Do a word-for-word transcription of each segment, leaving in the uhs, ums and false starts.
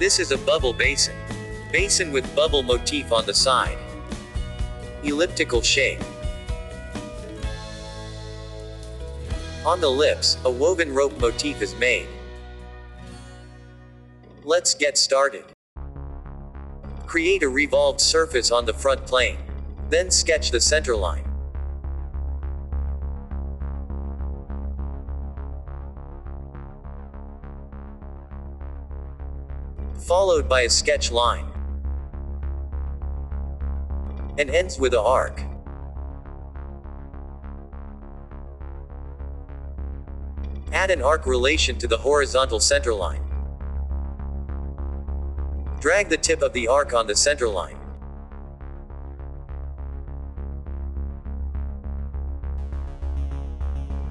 This is a bubble basin. Basin with bubble motif on the side. Elliptical shape. On the lips, a woven rope motif is made. Let's get started. Create a revolved surface on the front plane. Then sketch the center line. Followed by a sketch line. And ends with an arc. Add an arc relation to the horizontal centerline. Drag the tip of the arc on the centerline.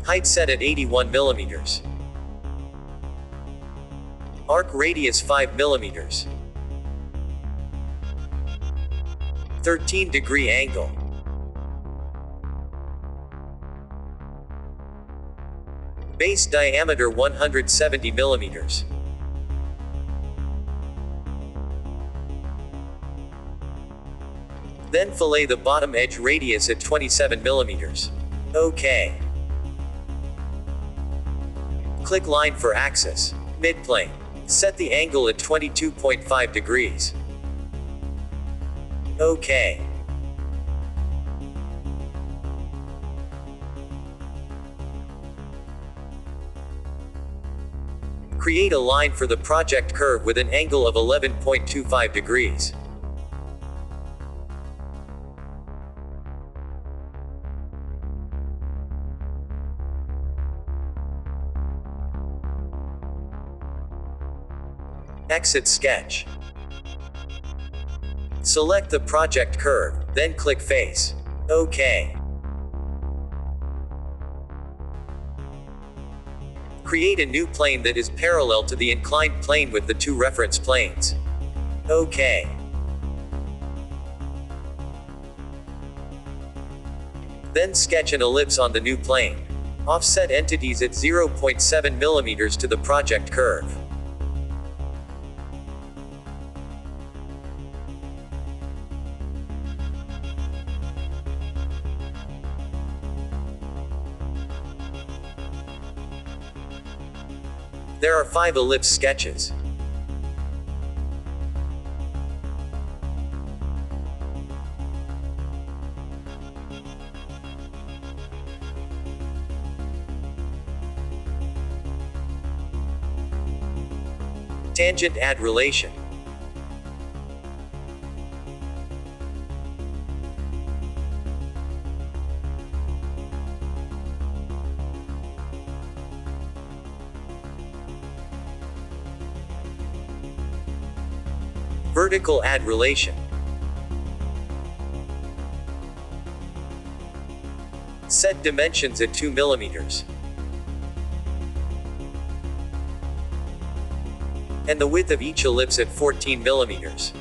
Height set at eighty-one millimeters. Arc radius five millimeters. thirteen degree angle. Base diameter one hundred seventy millimeters. Then fillet the bottom edge radius at twenty-seven millimeters. OK. Click line for axis. Midplane. Set the angle at twenty-two point five degrees. OK. Create a line for the project curve with an angle of eleven point two five degrees. Exit sketch. Select the project curve, then click face. OK. Create a new plane that is parallel to the inclined plane with the two reference planes. OK. Then sketch an ellipse on the new plane. Offset entities at zero point seven millimeters to the project curve. There are five ellipse sketches. Tangent add relation. Vertical add relation. Set dimensions at two millimeters. And the width of each ellipse at fourteen millimeters.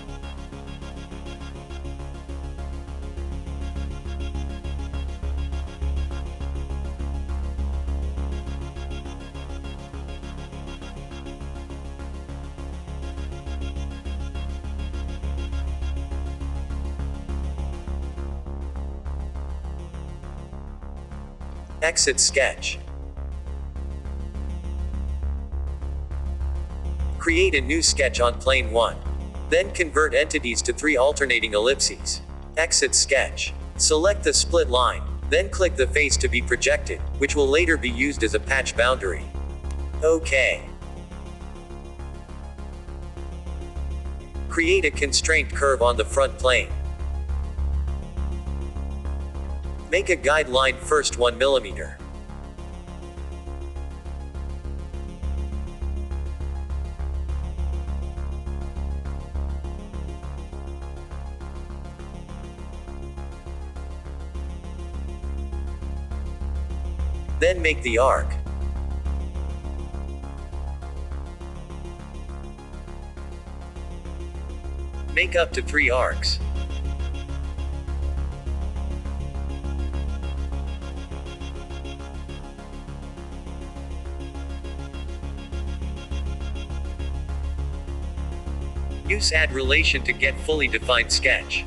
Exit sketch. Create a new sketch on plane one. Then convert entities to three alternating ellipses. Exit sketch. Select the split line, then click the face to be projected, which will later be used as a patch boundary. OK. Create a constraint curve on the front plane. Make a guideline first one millimeter. Then make the arc. Make up to three arcs. Use add relation to get fully defined sketch.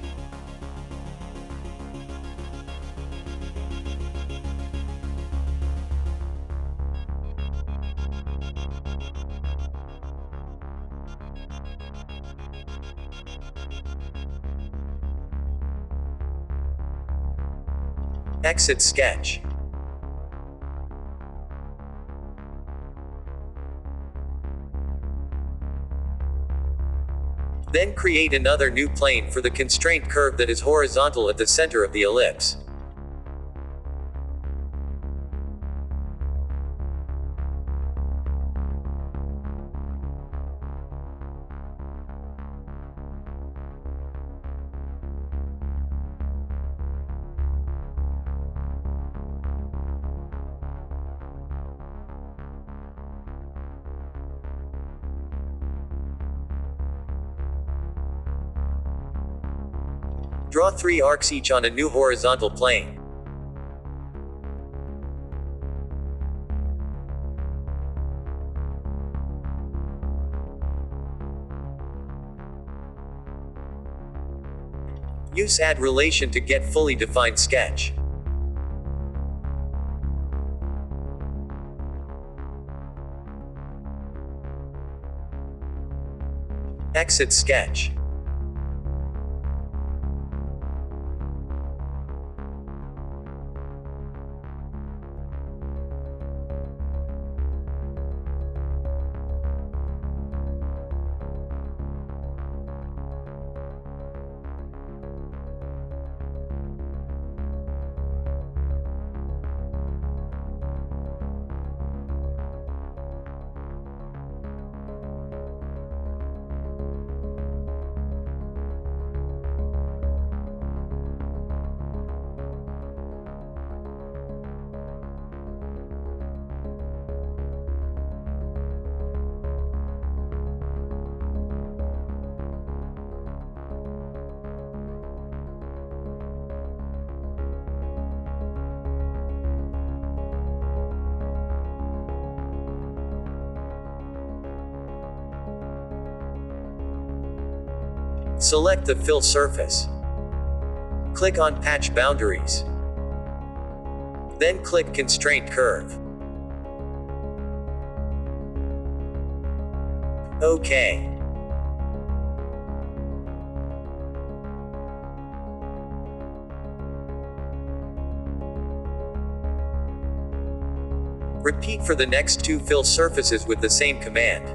Exit sketch. Then create another new plane for the constraint curve that is horizontal at the center of the ellipse. Draw three arcs each on a new horizontal plane. Use add relation to get fully defined sketch. Exit sketch. Select the fill surface. Click on Patch Boundaries. Then click Constraint Curve. OK. Repeat for the next two fill surfaces with the same command.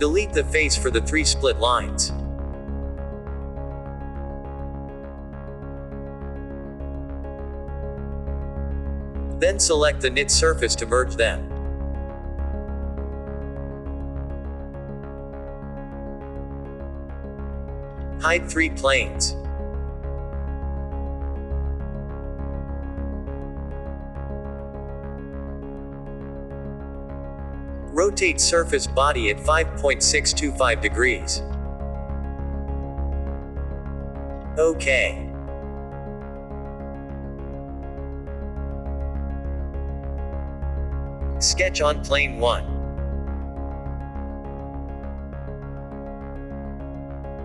Delete the face for the three split lines. Then select the knit surface to merge them. Hide three planes. Rotate surface body at five point six two five degrees. OK. Sketch on plane one.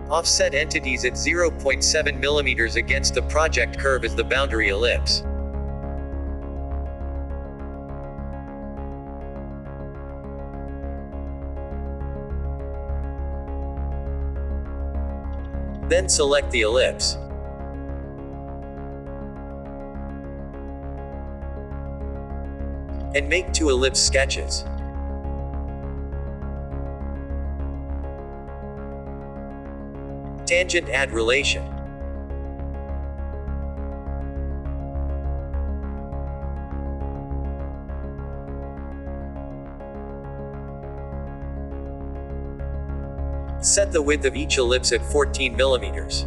Offset entities at zero point seven millimeters against the project curve as the boundary ellipse. Then select the ellipse. And make two ellipse sketches. Tangent add relation. Set the width of each ellipse at fourteen millimeters.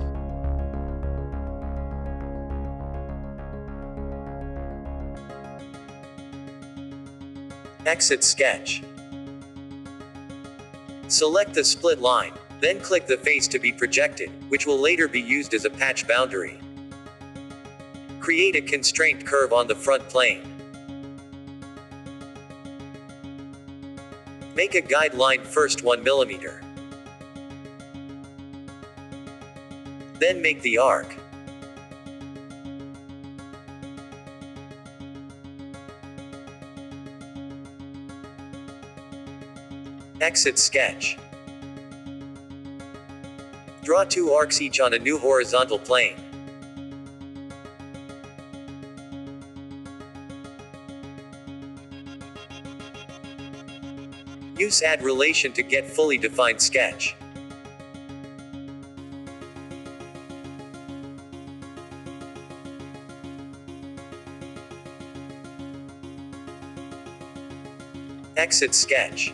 Exit sketch. Select the split line, then click the face to be projected, which will later be used as a patch boundary. Create a constraint curve on the front plane. Make a guideline first one millimeter. Then make the arc. Exit sketch. Draw two arcs each on a new horizontal plane. Use add relation to get fully defined sketch. Exit sketch.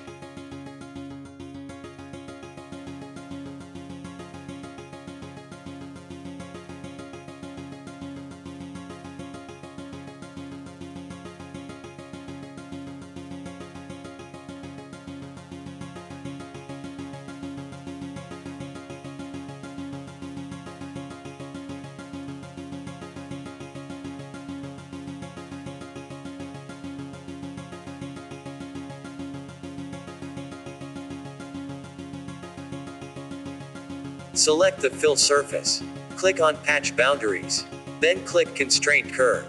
Select the fill surface. Click on Patch Boundaries. Then click Constraint Curve.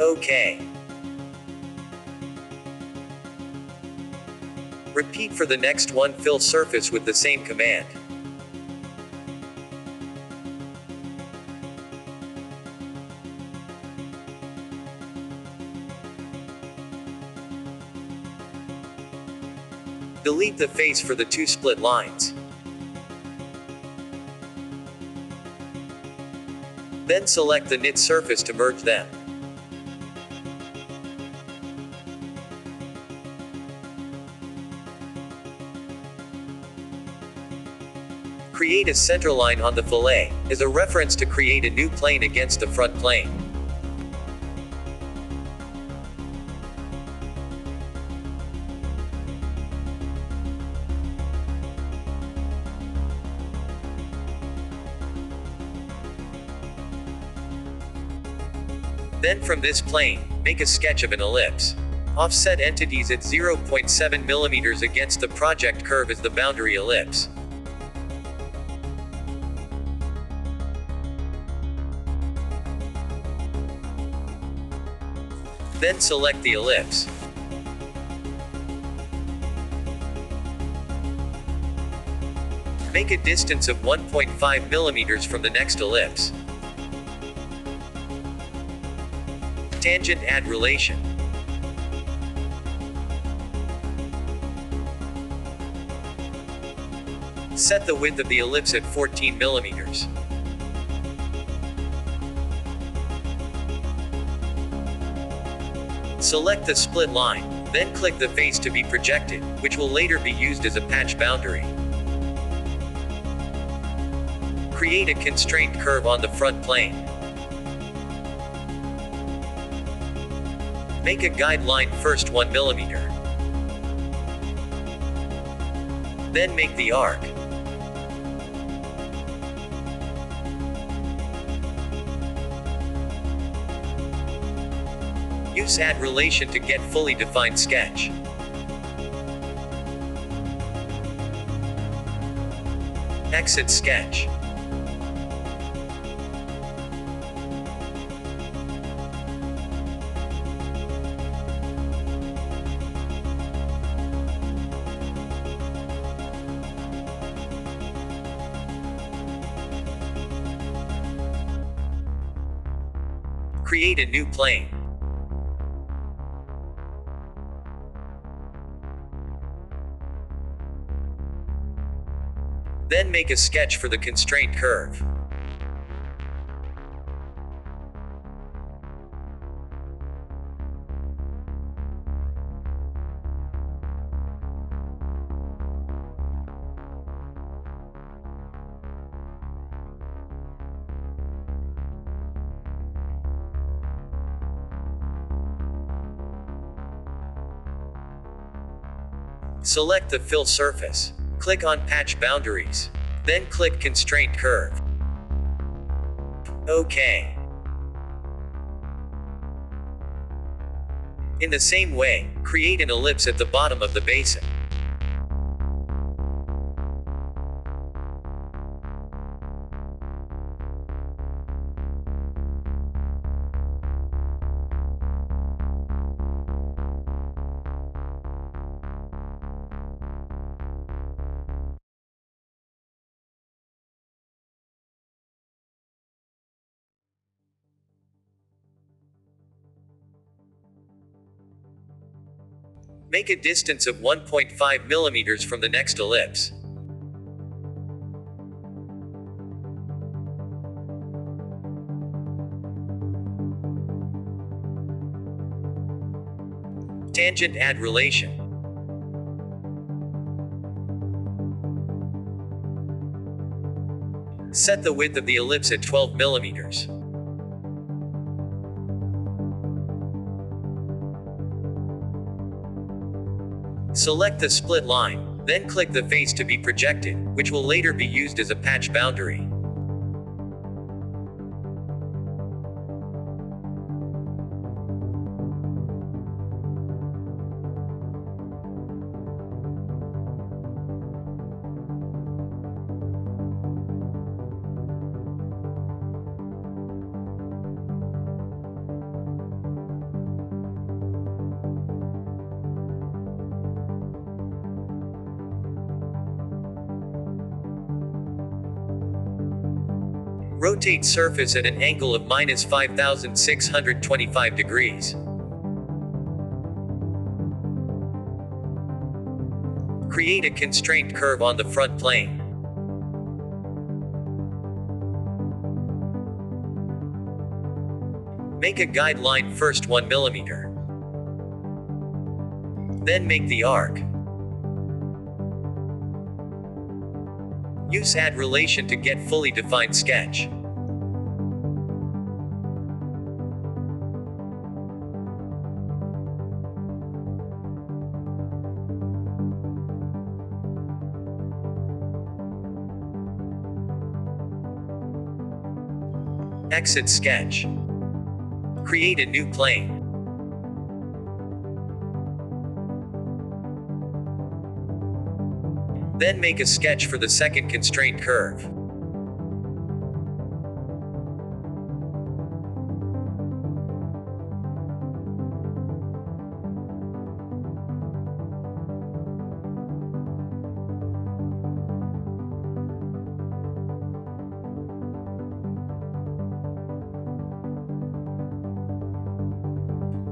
OK. Repeat for the next one. Fill surface with the same command. Delete the face for the two split lines. Then select the knit surface to merge them. Create a center line on the fillet, as a reference to create a new plane against the front plane. Then from this plane, make a sketch of an ellipse. Offset entities at zero point seven millimeters against the project curve as the boundary ellipse. Then select the ellipse. Make a distance of one point five millimeters from the next ellipse. Tangent add relation. Set the width of the ellipse at fourteen millimeters. Select the split line, then click the face to be projected, which will later be used as a patch boundary. Create a constraint curve on the front plane. Make a guideline first one millimeter. Then make the arc. Use add relation to get fully defined sketch. Exit sketch. Create a new plane. Then make a sketch for the constraint curve. Select the fill surface. Click on Patch Boundaries. Then click Constraint Curve. OK. In the same way, create an ellipse at the bottom of the basin. Make a distance of one point five millimeters from the next ellipse. Tangent add relation. Set the width of the ellipse at twelve millimeters. Select the split line, then click the face to be projected, which will later be used as a patch boundary. Rotate surface at an angle of minus five thousand six hundred twenty-five degrees. Create a constraint curve on the front plane. Make a guideline first one millimeter. Then make the arc. Use add relation to get fully defined sketch. Exit sketch. Create a new plane. Then make a sketch for the second constraint curve.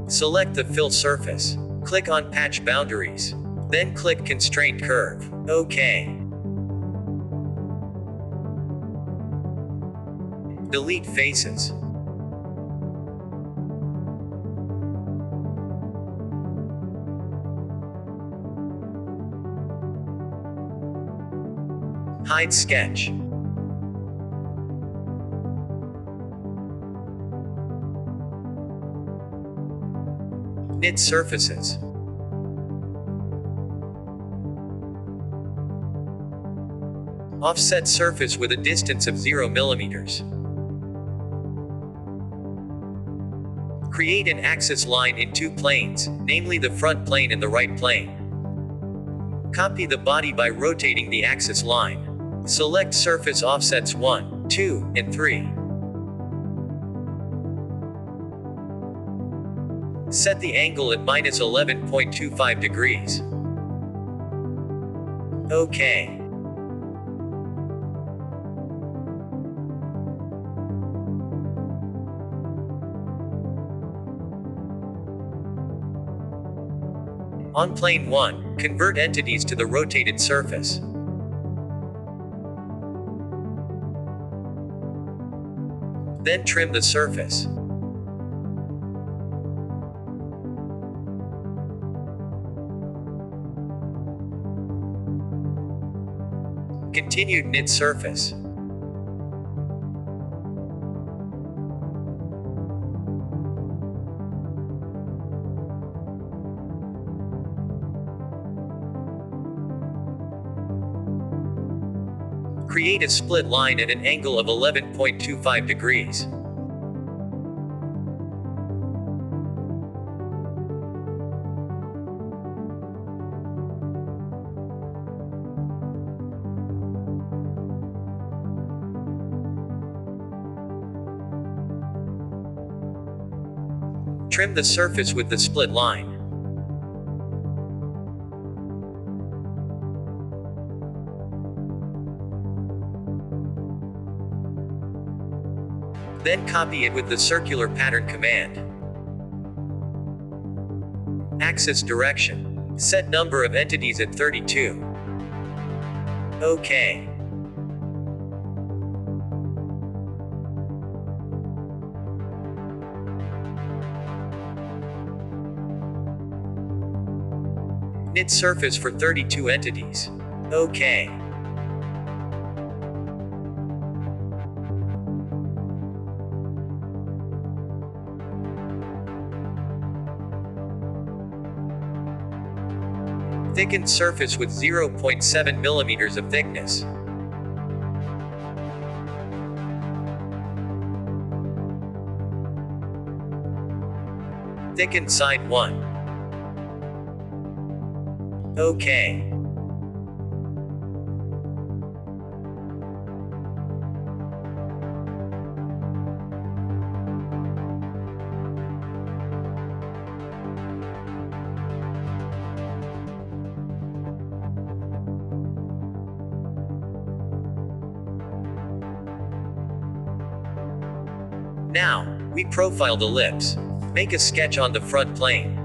Select the fill surface. Click on Patch Boundaries. Then click Constraint Curve. OK. Delete faces. Hide sketch. Knit surfaces. Offset surface with a distance of zero millimeters. Create an axis line in two planes, namely the front plane and the right plane. Copy the body by rotating the axis line. Select surface offsets one, two, and three. Set the angle at minus eleven point two five degrees. OK. On plane one, convert entities to the rotated surface. Then trim the surface. Continued knit surface. Create a split line at an angle of eleven point two five degrees. Trim the surface with the split line. Then copy it with the circular pattern command. Axis direction. Set number of entities at thirty-two. OK. Knit surface for thirty-two entities. OK. Thickened surface with zero point seven millimeters of thickness. Thickened side one. OK. Now, we profile the lips. Make a sketch on the front plane.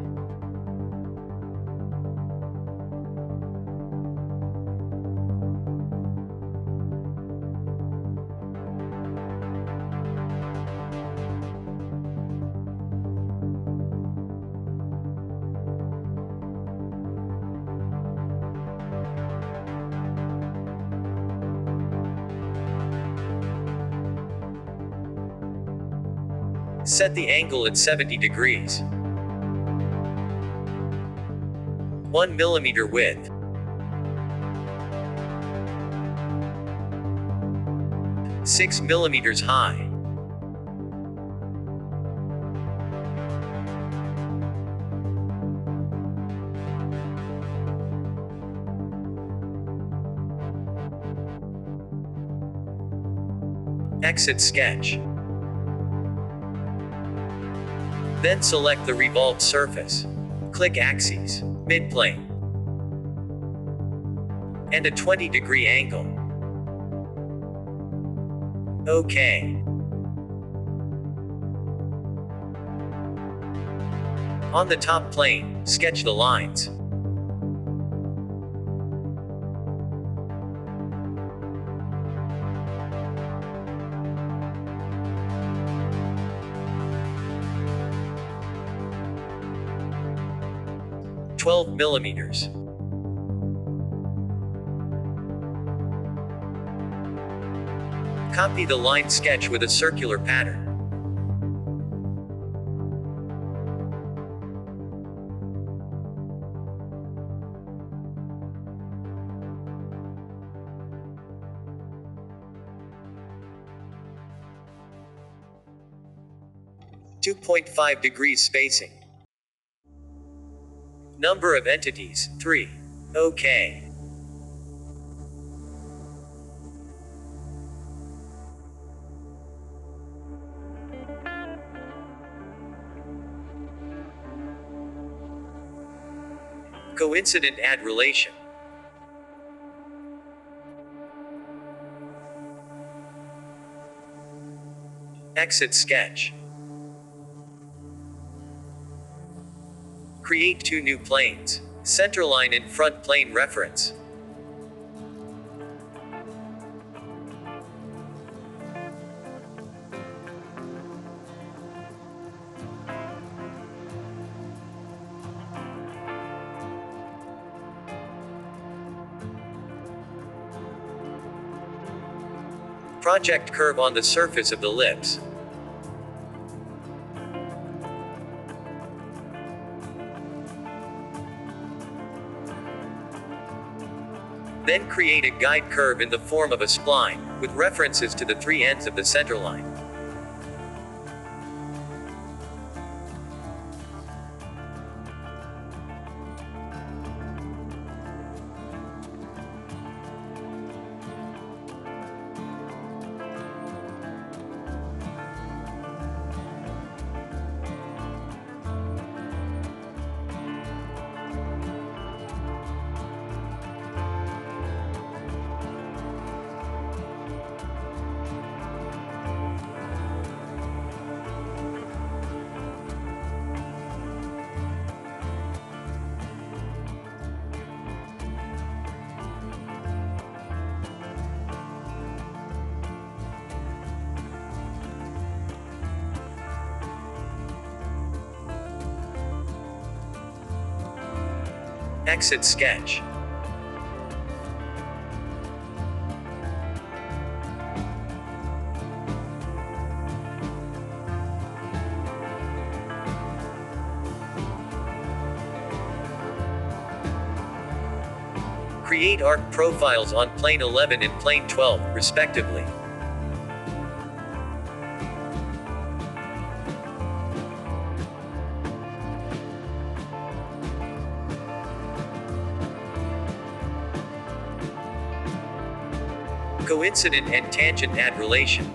Set the angle at seventy degrees. one millimeter width. six millimeters high. Exit sketch. Then select the revolved surface. Click Axes, Midplane, and a twenty degree angle. OK. On the top plane, sketch the lines. twelve millimeters. Copy the line sketch with a circular pattern. two point five degrees spacing. Number of entities, three. OK. Coincident add relation. Exit sketch. Create two new planes. Centerline and front plane reference. Project curve on the surface of the lips. Then create a guide curve in the form of a spline, with references to the three ends of the centerline. Exit sketch. Create arc profiles on plane eleven and plane twelve, respectively. Coincident and tangent add relation.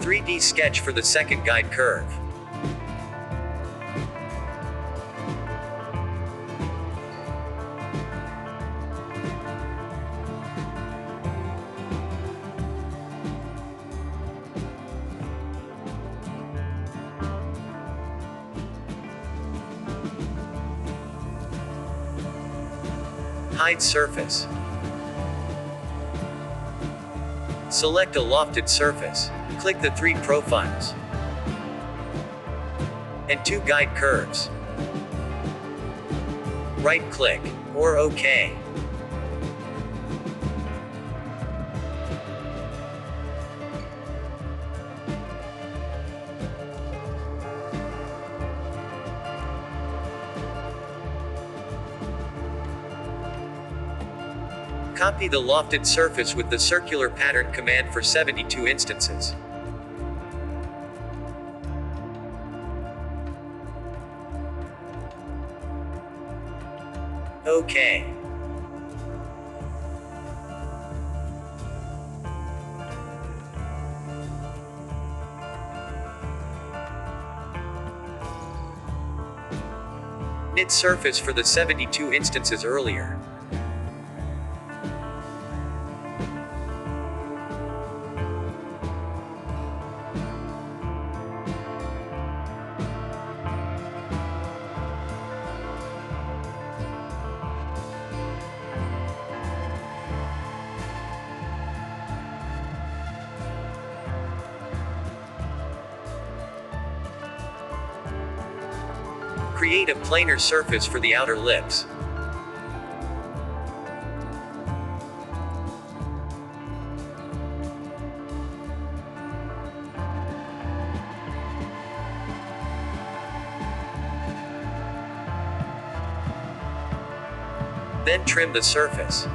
three D sketch for the second guide curve. Hide surface. Select a lofted surface. Click the three profiles and two guide curves. Right-click, or OK. Copy the lofted surface with the circular pattern command for seventy-two instances. OK. Knit surface for the seventy-two instances earlier. Create a planar surface for the outer lips. Then trim the surface.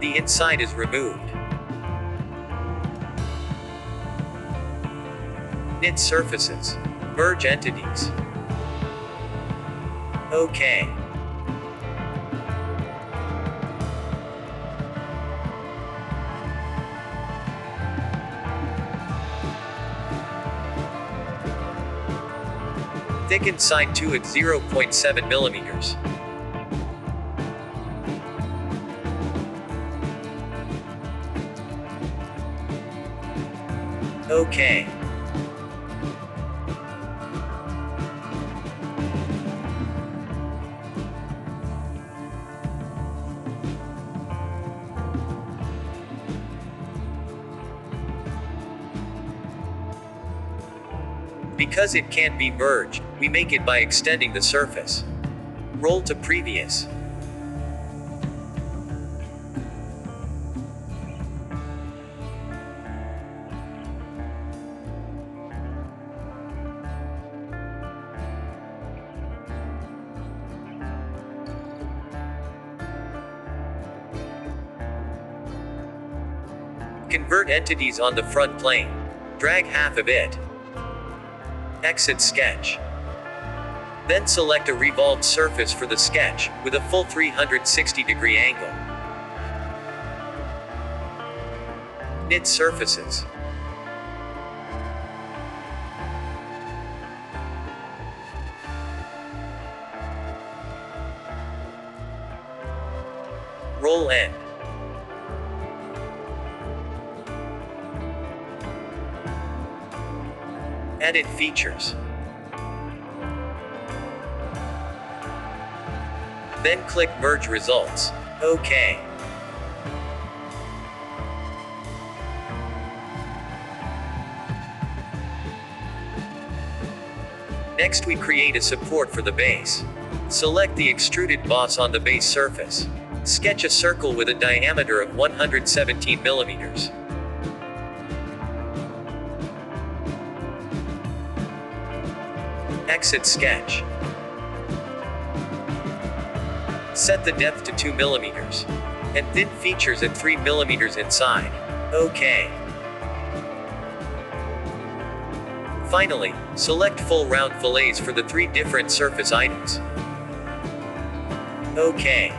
The inside is removed. Knit surfaces. Merge entities. OK. Thicken side two at zero point seven millimeters. OK. Because it can't be merged, we make it by extending the surface. Roll to previous. Convert entities on the front plane. Drag half of it. Exit sketch. Then select a revolved surface for the sketch, with a full three hundred sixty degree angle. Knit surfaces. Roll end. Edit features. Then click merge results. OK. Next we create a support for the base. Select the extruded boss on the base surface. Sketch a circle with a diameter of one hundred seventeen millimeters. Exit sketch. Set the depth to two millimeters. And thin features at three millimeters inside. OK. Finally, select full round fillets for the three different surface items. OK.